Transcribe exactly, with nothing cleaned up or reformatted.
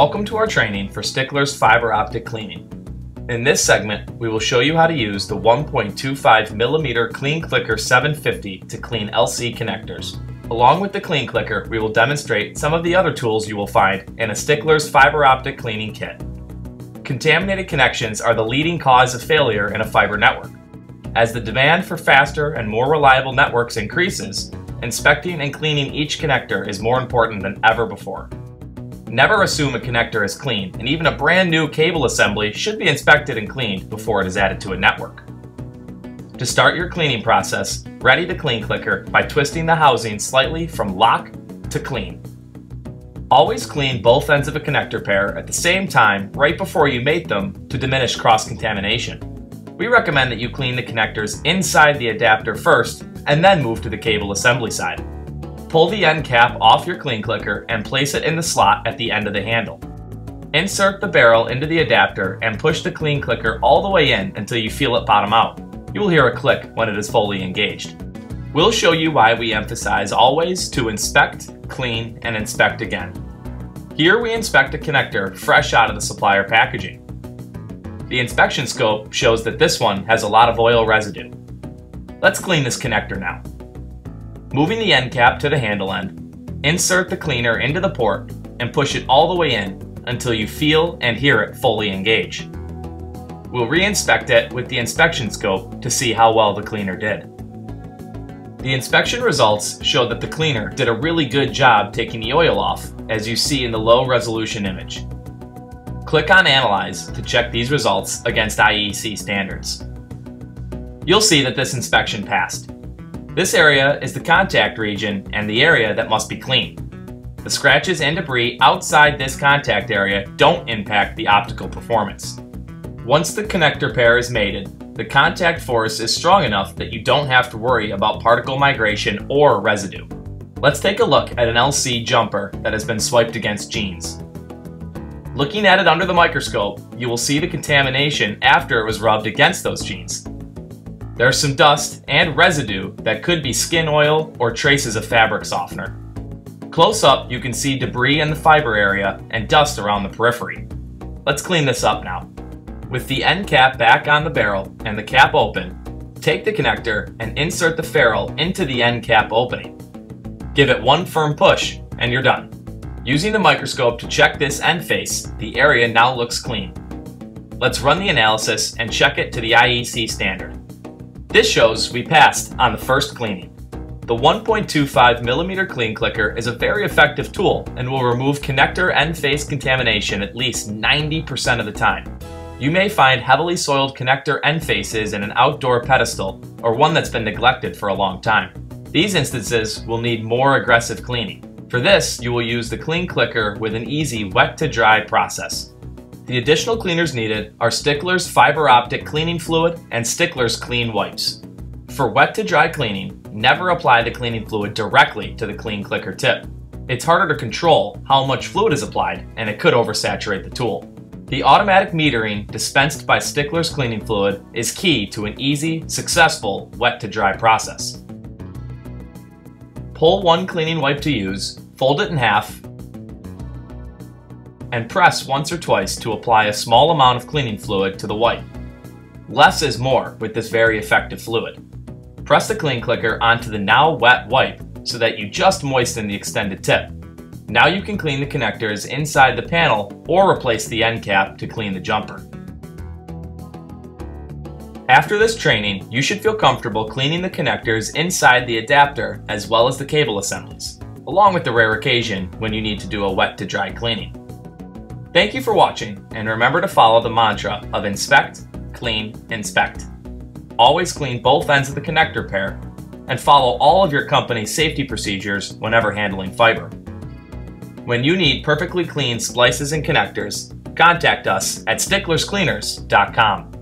Welcome to our training for Stickler's Fiber Optic Cleaning. In this segment, we will show you how to use the one point two five millimeter CleanClicker seven fifty to clean L C connectors. Along with the CleanClicker, we will demonstrate some of the other tools you will find in a Stickler's Fiber Optic Cleaning Kit. Contaminated connections are the leading cause of failure in a fiber network. As the demand for faster and more reliable networks increases, inspecting and cleaning each connector is more important than ever before. Never assume a connector is clean, and even a brand new cable assembly should be inspected and cleaned before it is added to a network. To start your cleaning process, ready the CleanClicker by twisting the housing slightly from lock to clean. Always clean both ends of a connector pair at the same time right before you mate them to diminish cross-contamination. We recommend that you clean the connectors inside the adapter first and then move to the cable assembly side. Pull the end cap off your CleanClicker and place it in the slot at the end of the handle. Insert the barrel into the adapter and push the CleanClicker all the way in until you feel it bottom out. You will hear a click when it is fully engaged. We'll show you why we emphasize always to inspect, clean, and inspect again. Here we inspect a connector fresh out of the supplier packaging. The inspection scope shows that this one has a lot of oil residue. Let's clean this connector now. Moving the end cap to the handle end, insert the cleaner into the port and push it all the way in until you feel and hear it fully engage. We'll re-inspect it with the inspection scope to see how well the cleaner did. The inspection results show that the cleaner did a really good job taking the oil off, as you see in the low resolution image. Click on Analyze to check these results against I E C standards. You'll see that this inspection passed. This area is the contact region and the area that must be cleaned. The scratches and debris outside this contact area don't impact the optical performance. Once the connector pair is mated, the contact force is strong enough that you don't have to worry about particle migration or residue. Let's take a look at an L C jumper that has been swiped against jeans. Looking at it under the microscope, you will see the contamination after it was rubbed against those jeans. There's some dust and residue that could be skin oil or traces of fabric softener. Close up, you can see debris in the fiber area and dust around the periphery. Let's clean this up now. With the end cap back on the barrel and the cap open, take the connector and insert the ferrule into the end cap opening. Give it one firm push and you're done. Using the microscope to check this end face, the area now looks clean. Let's run the analysis and check it to the I E C standard. This shows we passed on the first cleaning. The one point two five millimeter CleanClicker is a very effective tool and will remove connector end face contamination at least ninety percent of the time. You may find heavily soiled connector end faces in an outdoor pedestal or one that's been neglected for a long time. These instances will need more aggressive cleaning. For this, you will use the CleanClicker with an easy wet to dry process. The additional cleaners needed are Stickler's Fiber Optic Cleaning Fluid and Stickler's Clean Wipes. For wet to dry cleaning, never apply the cleaning fluid directly to the CleanClicker tip. It's harder to control how much fluid is applied, and it could oversaturate the tool. The automatic metering dispensed by Stickler's Cleaning Fluid is key to an easy, successful wet to dry process. Pull one cleaning wipe to use, fold it in half, and press once or twice to apply a small amount of cleaning fluid to the wipe. Less is more with this very effective fluid. Press the CleanClicker onto the now wet wipe so that you just moisten the extended tip. Now you can clean the connectors inside the panel or replace the end cap to clean the jumper. After this training, you should feel comfortable cleaning the connectors inside the adapter as well as the cable assemblies, along with the rare occasion when you need to do a wet to dry cleaning. Thank you for watching, and remember to follow the mantra of inspect, clean, inspect. Always clean both ends of the connector pair, and follow all of your company's safety procedures whenever handling fiber. When you need perfectly clean splices and connectors, contact us at sticklers cleaners dot com.